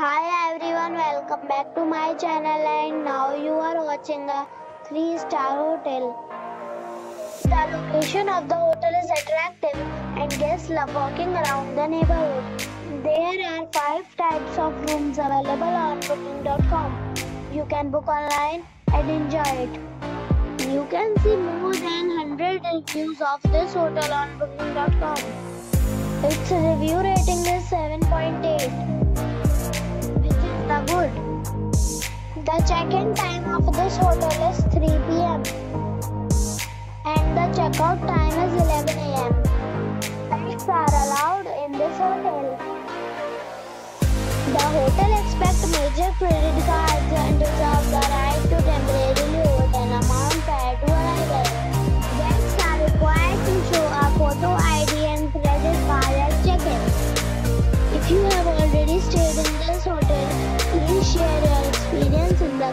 Hi everyone, welcome back to my channel and now you are watching a 3-star hotel. The location of the hotel is attractive and guests love walking around the neighborhood. There are 5 types of rooms available on booking.com. You can book online and enjoy it. You can see more than 100 reviews of this hotel on booking.com. Its review rating is 7.8. Good. The check-in time of this hotel is 3 PM and the check-out time is 11 AM. Pets are allowed in this hotel. The hotel expects major credit cards and reserves the right to temporarily hold an amount prior to arrival. Guests are required to show a photo ID and credit card at check-in. If you have already stayed in this hotel, please share your experience in the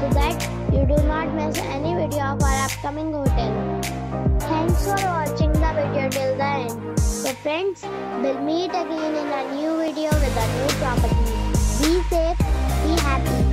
so that you do not miss any video of our upcoming hotel. Thanks for watching the video till the end. So friends, we'll meet again in a new video with a new property. Be safe, be happy.